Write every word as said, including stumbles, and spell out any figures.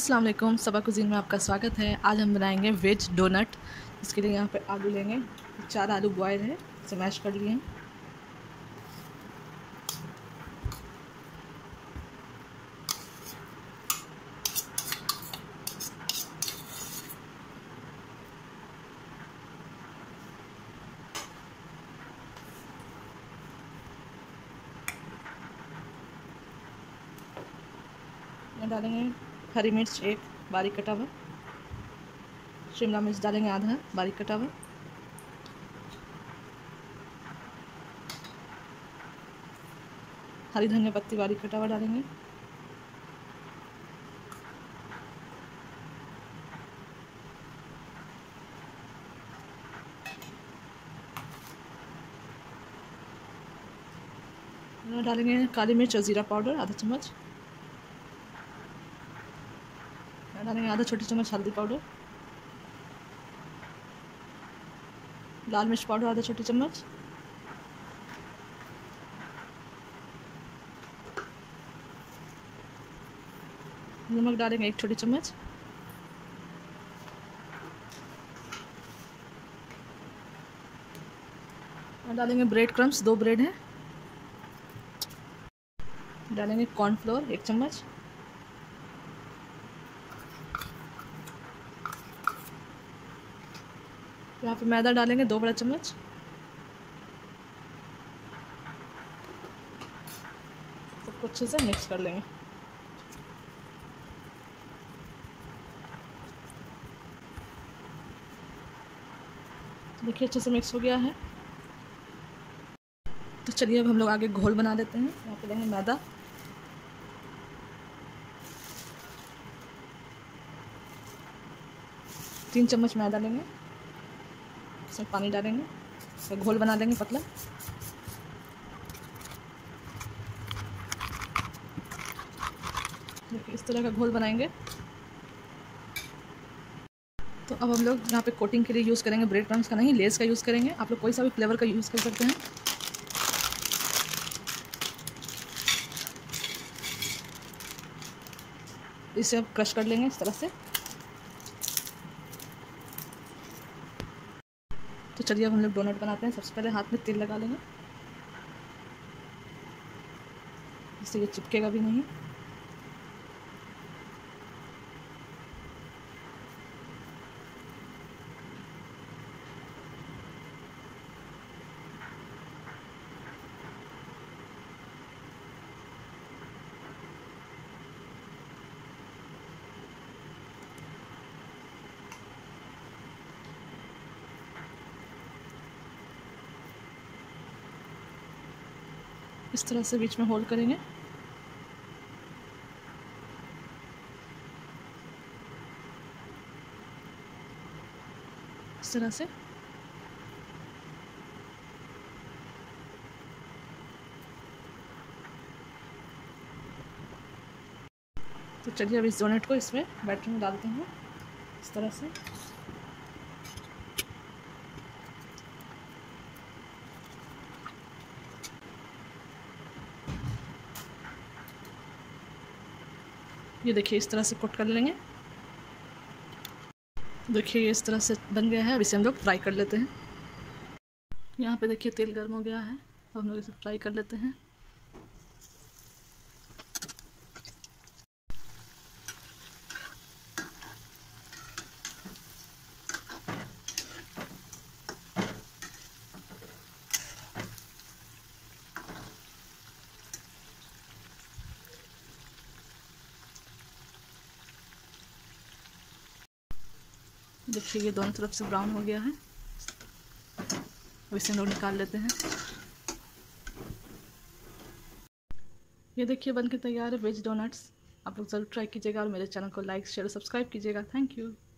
अस्सलाम वालेकुम, सबा क्यूज़ीन में आपका स्वागत है। आज हम बनाएंगे वेज डोनट। इसके लिए यहाँ पे आलू लेंगे, चार आलू बॉयल है, इसे मैश कर लिए। डालेंगे हरी मिर्च एक बारीक कटा हुआ, शिमला मिर्च डालेंगे आधा बारीक कटा हुआ, हरी धनिया पत्ती बारीक कटा हुआ डालेंगे, डालेंगे काली मिर्च और जीरा पाउडर आधा चम्मच डालेंगे, आधा छोटी चम्मच हल्दी पाउडर, लाल मिर्च पाउडर आधा छोटी चम्मच, नमक डालेंगे एक छोटी चम्मच, और डालेंगे ब्रेड क्रम्स, दो ब्रेड हैं, डालेंगे कॉर्नफ्लोर एक चम्मच, यहाँ पे मैदा डालेंगे दो बड़ा चम्मच, सबको अच्छे से मिक्स कर लेंगे। देखिए अच्छे से मिक्स हो गया है। तो चलिए अब हम लोग आगे घोल बना लेते हैं। यहाँ पे लेंगे मैदा, तीन चम्मच मैदा लेंगे, इसमें पानी डालेंगे, इसका घोल बना देंगे पतला। देखिए इस तरह का घोल बनाएंगे। तो अब हम लोग यहाँ पे कोटिंग के लिए यूज़ करेंगे ब्रेड क्रम्स का नहीं, लेस का यूज़ करेंगे। आप लोग कोई सा भी फ्लेवर का यूज़ कर सकते हैं। इसे अब क्रश कर लेंगे इस तरह से। तो चलिए अब हम लोग डोनट बनाते हैं। सबसे पहले हाथ में तेल लगा लेंगे, इससे ये चिपकेगा भी नहीं। इस तरह से बीच में होल करेंगे। इस तरह से तो चलिए अब इस डोनट को इसमें बैटर में डालते हैं। इस तरह से ये देखिए इस तरह से कोट कर लेंगे। देखिए ये इस तरह से बन गया है। अब इसे हम लोग फ्राई कर लेते हैं। यहाँ पे देखिए तेल गर्म हो गया है, अब हम लोग इसे फ्राई कर लेते हैं। देखिए ये दोनों तरफ से ब्राउन हो गया है, अब इसे हम लोग निकाल लेते हैं। ये देखिए बनके तैयार है वेज डोनट्स। आप लोग ज़रूर ट्राई कीजिएगा और मेरे चैनल को लाइक शेयर सब्सक्राइब कीजिएगा। Thank you.